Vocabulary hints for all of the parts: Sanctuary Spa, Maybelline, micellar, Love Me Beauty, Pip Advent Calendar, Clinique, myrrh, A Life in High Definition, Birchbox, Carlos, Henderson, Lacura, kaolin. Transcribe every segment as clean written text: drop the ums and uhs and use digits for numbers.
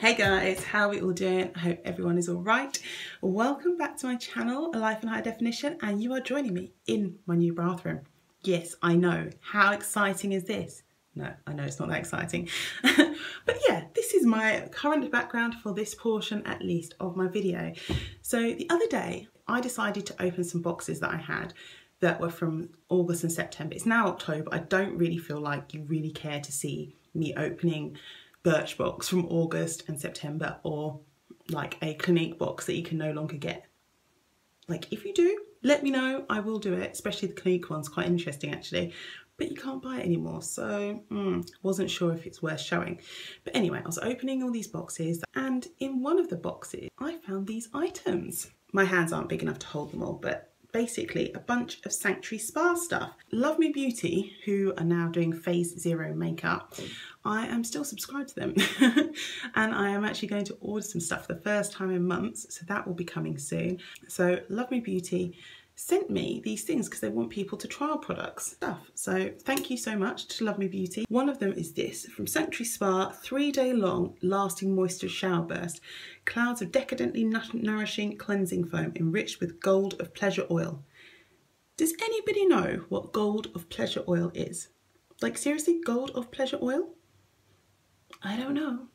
Hey guys, how are we all doing? I hope everyone is all right. Welcome back to my channel, A Life in High Definition, and you are joining me in my new bathroom. Yes, I know. How exciting is this? No, I know it's not that exciting. But yeah, this is my current background for this portion, at least, of my video. So the other day, I decided to open some boxes that I had that were from August and September. It's now October. I don't really feel like you really care to see me opening Birchbox from August and September, or like a Clinique box that you can no longer get. Like, if you do, let me know, I will do it, especially the Clinique one's quite interesting actually, but you can't buy it anymore, so wasn't sure if it's worth showing. But anyway, I was opening all these boxes, and in one of the boxes I found these items. My hands aren't big enough to hold them all, but basically a bunch of Sanctuary Spa stuff. Love Me Beauty, who are now doing phase zero makeup, I am still subscribed to them and I am actually going to order some stuff for the first time in months, so that will be coming soon. So Love Me Beauty sent me these things because they want people to trial products stuff, so thank you so much to Love Me Beauty. One of them is this from Sanctuary Spa, 3-day long lasting moisture shower burst, clouds of decadently nourishing cleansing foam enriched with gold of pleasure oil. Does anybody know what gold of pleasure oil is? Like, seriously, gold of pleasure oil? I don't know.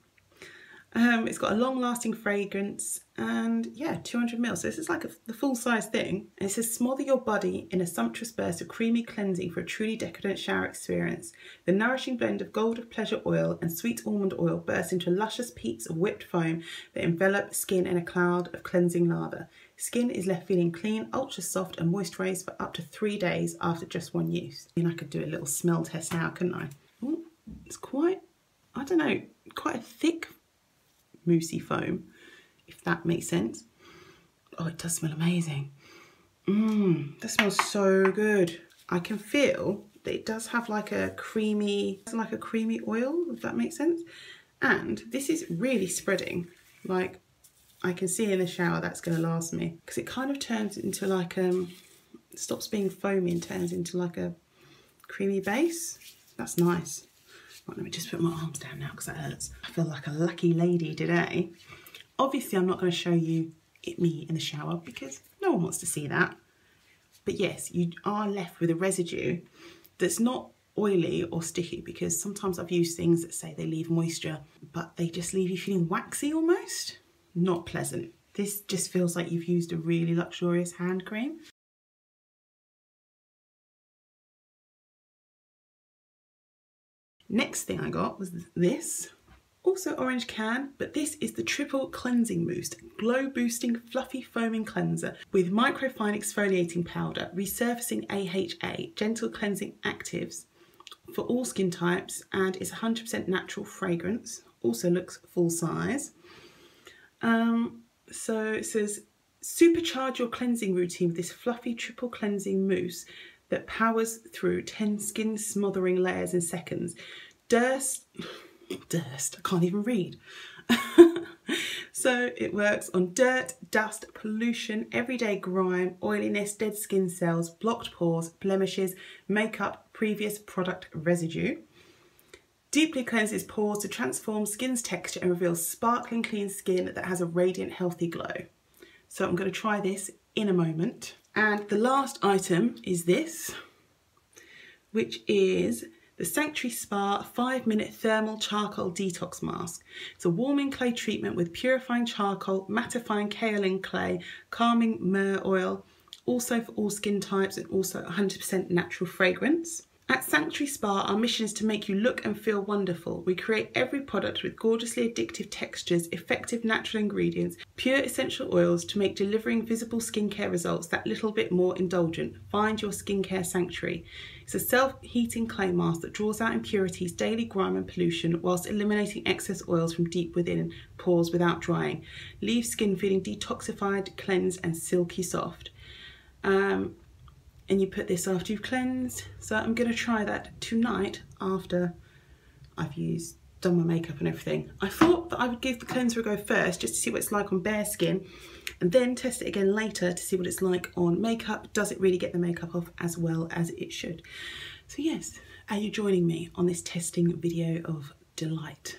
It's got a long-lasting fragrance, and yeah, 200ml. So this is like the full-size thing. And it says, smother your body in a sumptuous burst of creamy cleansing for a truly decadent shower experience. The nourishing blend of gold of pleasure oil and sweet almond oil bursts into luscious peaks of whipped foam that envelop skin in a cloud of cleansing lather. Skin is left feeling clean, ultra-soft and moisturised for up to 3 days after just one use. I mean, I could do a little smell test now, couldn't I? Ooh, it's quite, I don't know, quite a thick moussey foam, if that makes sense. Oh, it does smell amazing. That smells so good. I can feel that it does have like a creamy, oil, if that makes sense. And this is really spreading. Like, I can see in the shower that's going to last me, because it kind of turns into like stops being foamy and turns into like a creamy base. That's nice. Right, let me just put my arms down now because that hurts. I feel like a lucky lady today. Obviously, I'm not going to show you me in the shower because no one wants to see that. But yes, you are left with a residue that's not oily or sticky, because sometimes I've used things that say they leave moisture, but they just leave you feeling waxy almost. Not pleasant. This just feels like you've used a really luxurious hand cream. Next thing I got was this, also orange can, but this is the Triple Cleansing Boost, glow boosting fluffy foaming cleanser with microfine exfoliating powder, resurfacing AHA, gentle cleansing actives for all skin types, and it's 100% natural fragrance, also looks full size. So it says, supercharge your cleansing routine with this fluffy triple cleansing mousse that powers through 10 skin smothering layers in seconds. Durst, I can't even read. So it works on dirt, dust, pollution, everyday grime, oiliness, dead skin cells, blocked pores, blemishes, makeup, previous product residue. Deeply cleanses pores to transform skin's texture and reveals sparkling clean skin that has a radiant healthy glow. So I'm going to try this in a moment. And the last item is this, which is the Sanctuary Spa 5-minute Thermal Charcoal Detox Mask. It's a warming clay treatment with purifying charcoal, mattifying kaolin clay, calming myrrh oil, also for all skin types, and also 100% natural fragrance. At Sanctuary Spa, our mission is to make you look and feel wonderful. We create every product with gorgeously addictive textures, effective natural ingredients, pure essential oils to make delivering visible skincare results that little bit more indulgent. Find your skincare sanctuary. It's a self-heating clay mask that draws out impurities, daily grime and pollution, whilst eliminating excess oils from deep within pores without drying. Leave skin feeling detoxified, cleansed and silky soft. And you put this after you've cleansed. So I'm going to try that tonight after I've done my makeup and everything. I thought that I would give the cleanser a go first just to see what it's like on bare skin, and then test it again later to see what it's like on makeup. Does it really get the makeup off as well as it should? So yes, are you joining me on this testing video of delight?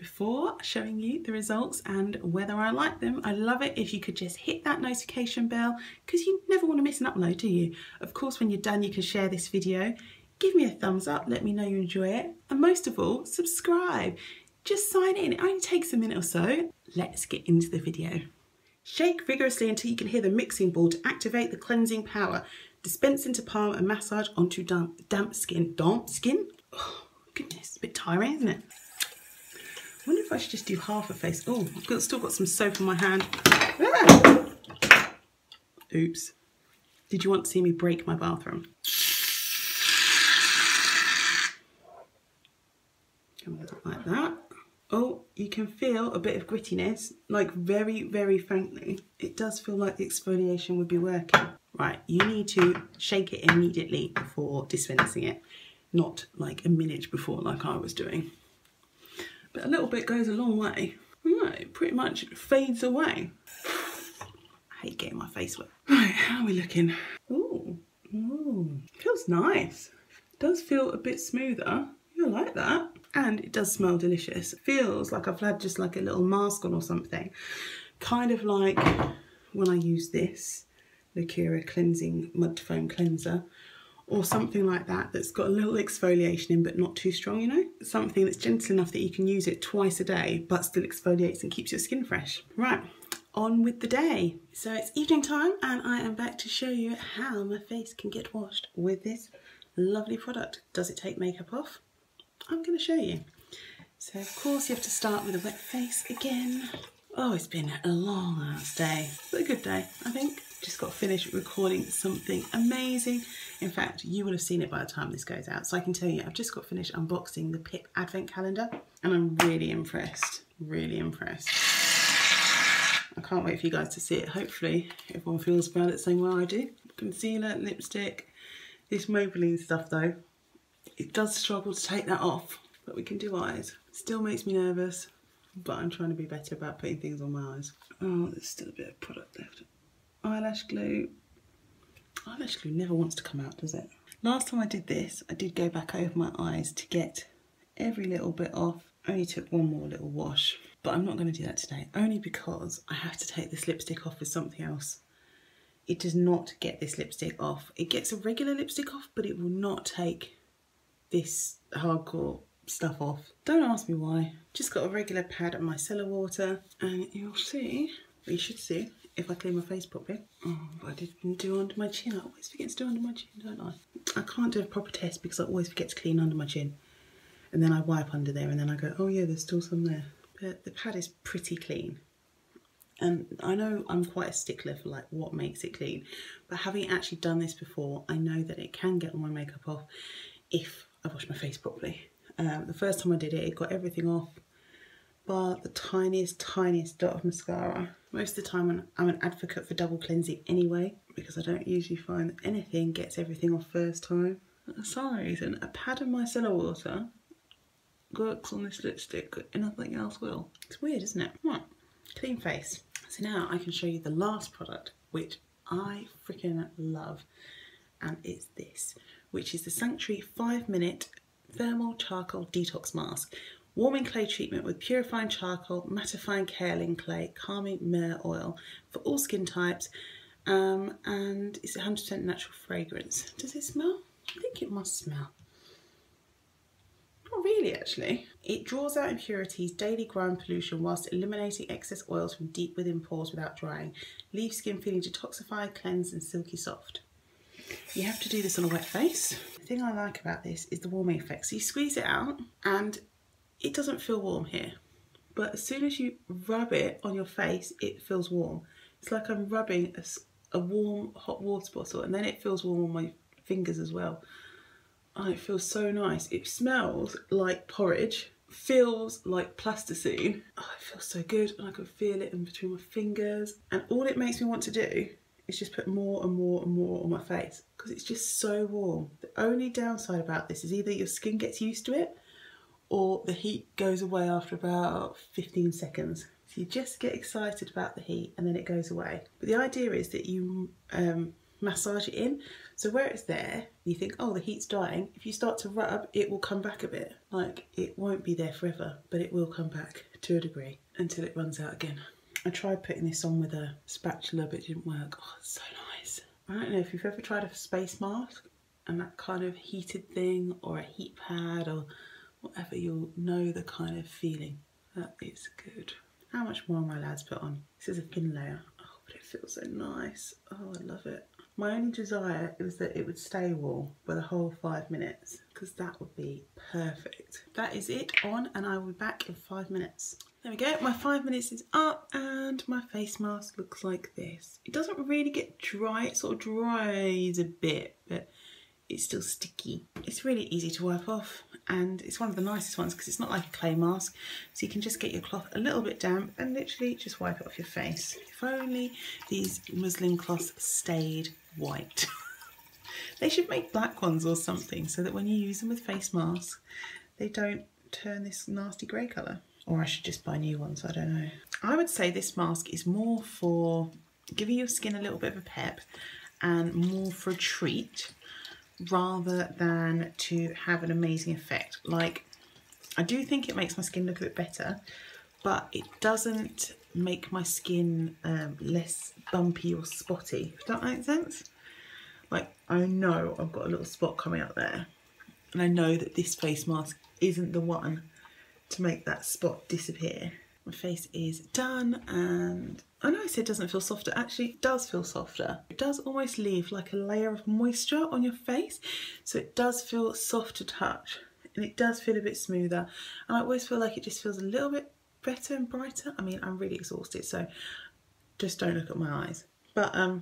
before showing you the results and whether I like them. I love it if you could just hit that notification bell, because you never want to miss an upload, do you? Of course, when you're done, you can share this video. Give me a thumbs up, let me know you enjoy it. And most of all, subscribe. Just sign in, it only takes a minute or so. Let's get into the video. Shake vigorously until you can hear the mixing ball to activate the cleansing power. Dispense into palm and massage onto damp skin. Damp skin? Oh, goodness, it's a bit tiring, isn't it? I wonder if I should just do half a face. Oh, I've still got some soap on my hand. Ah! Oops. Did you want to see me break my bathroom? Come on, like that. Oh, you can feel a bit of grittiness, like very, very frankly. It does feel like the exfoliation would be working. Right, you need to shake it immediately before dispensing it, not like a minute before like I was doing. But a little bit goes a long way. Right, it pretty much fades away. I hate getting my face wet. Right, how are we looking? Ooh, ooh, feels nice. It does feel a bit smoother. I like that. And it does smell delicious. Feels like I've had just like a little mask on or something. Kind of like when I use this Lacura cleansing mud foam cleanser or something like that, that's got a little exfoliation in but not too strong, you know? Something that's gentle enough that you can use it twice a day but still exfoliates and keeps your skin fresh. Right, on with the day. So it's evening time and I am back to show you how my face can get washed with this lovely product. Does it take makeup off? I'm going to show you. So of course you have to start with a wet face again. Oh, it's been a long ass day, but a good day, I think. Just got finished recording something amazing. In fact, you will have seen it by the time this goes out. So I can tell you, I've just got finished unboxing the Pip Advent Calendar and I'm really impressed, really impressed. I can't wait for you guys to see it. Hopefully everyone feels about it the same way I do. Concealer, lipstick, this Maybelline stuff though. It does struggle to take that off, but we can do eyes. Still makes me nervous, but I'm trying to be better about putting things on my eyes. Oh, there's still a bit of product left. Eyelash glue. Eyelash glue never wants to come out, does it? Last time I did this, I did go back over my eyes to get every little bit off. Only took one more little wash, but I'm not going to do that today, only because I have to take this lipstick off with something else. It does not get this lipstick off. It gets a regular lipstick off, but it will not take this hardcore stuff off. Don't ask me why. Just got a regular pad and micellar water, and you'll see, or you should see, if I clean my face properly. Oh, I didn't do under my chin. I always forget to do under my chin, don't I? I can't do a proper test because I always forget to clean under my chin. And then I wipe under there and then I go, oh yeah, there's still some there. But the pad is pretty clean. And I know I'm quite a stickler for like what makes it clean, but having actually done this before, I know that it can get all my makeup off if I wash my face properly. The first time I did it, it got everything off, but the tiniest, tiniest dot of mascara. Most of the time I'm an advocate for double cleansing anyway, because I don't usually find that anything gets everything off first time. For some reason, a pad of micellar water works on this lipstick and nothing else will. It's weird, isn't it? Right, clean face. So now I can show you the last product, which I freaking love, and it's this, which is the Sanctuary 5-Minute Thermal Charcoal Detox Mask. Warming clay treatment with purifying charcoal, mattifying kaolin clay, calming myrrh oil for all skin types, and it's 100% natural fragrance. Does it smell? I think it must smell. Not really, actually. It draws out impurities, daily grime pollution, whilst eliminating excess oils from deep within pores without drying. Leaves skin feeling detoxified, cleansed, and silky soft. You have to do this on a wet face. The thing I like about this is the warming effect. So you squeeze it out and it doesn't feel warm here, but as soon as you rub it on your face, it feels warm. It's like I'm rubbing a warm hot water bottle, and then it feels warm on my fingers as well. Oh, it feels so nice. It smells like porridge, feels like plasticine. Oh, it feels so good, and I can feel it in between my fingers. And all it makes me want to do, it's just put more and more and more on my face because it's just so warm. The only downside about this is either your skin gets used to it or the heat goes away after about 15 seconds. So you just get excited about the heat and then it goes away. But the idea is that you massage it in. So where it's there, you think, oh, the heat's dying. If you start to rub, it will come back a bit. Like, it won't be there forever, but it will come back to a degree until it runs out again. I tried putting this on with a spatula, but it didn't work. Oh, it's so nice. I don't know if you've ever tried a space mask and that kind of heated thing, or a heat pad or whatever, you'll know the kind of feeling. That is good. How much more my lads put on? This is a thin layer. Oh, but it feels so nice. Oh, I love it. My only desire was that it would stay warm for the whole 5 minutes, because that would be perfect. That is it on, and I will be back in 5 minutes. There we go, my 5 minutes is up and my face mask looks like this. It doesn't really get dry, it sort of dries a bit, but it's still sticky. It's really easy to wipe off, and it's one of the nicest ones because it's not like a clay mask, so you can just get your cloth a little bit damp and literally just wipe it off your face. If only these muslin cloths stayed white. They should make black ones or something, so that when you use them with face masks, they don't turn this nasty grey colour. Or I should just buy new ones, I don't know. I would say this mask is more for giving your skin a little bit of a pep and more for a treat, rather than to have an amazing effect. Like, I do think it makes my skin look a bit better, but it doesn't make my skin less bumpy or spotty, if that makes sense. Like, I know I've got a little spot coming up there, and I know that this face mask isn't the one to make that spot disappear. My face is done, and I know I said it doesn't feel softer, actually it does feel softer. It does almost leave like a layer of moisture on your face, so it does feel soft to touch, and it does feel a bit smoother, and I always feel like it just feels a little bit better and brighter. I mean, I'm really exhausted, so just don't look at my eyes. But I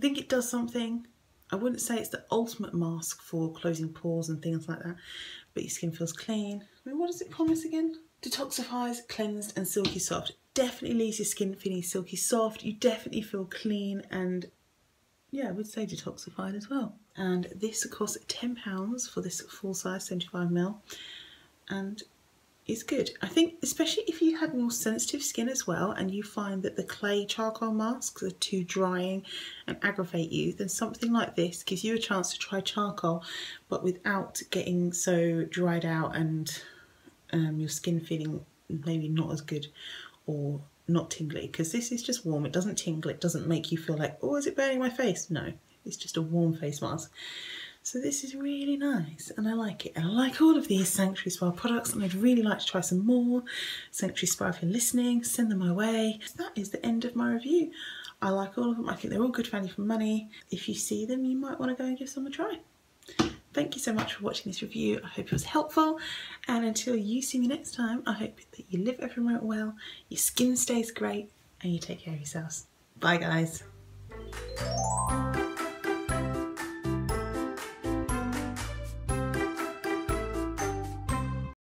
think it does something. I wouldn't say it's the ultimate mask for closing pores and things like that, but your skin feels clean. I mean, what does it promise again? Detoxifies, cleansed and silky soft. Definitely leaves your skin feeling silky soft. You definitely feel clean, and yeah, I would say detoxified as well. And this costs £10 for this full size 75ml, and it's good. I think especially if you had more sensitive skin as well, and you find that the clay charcoal masks are too drying and aggravate you, then something like this gives you a chance to try charcoal but without getting so dried out and your skin feeling maybe not as good or not tingly, because this is just warm. It doesn't tingle, it doesn't make you feel like, oh, is it burning my face? No, it's just a warm face mask. So this is really nice, and I like it. And I like all of these Sanctuary Spa products, and I'd really like to try some more. Sanctuary Spa, if you're listening, send them my way. So that is the end of my review. I like all of them. I think they're all good value for money. If you see them, you might want to go and give some a try. Thank you so much for watching this review. I hope it was helpful, and until you see me next time, I hope that you live every moment well, your skin stays great, and you take care of yourselves. Bye guys.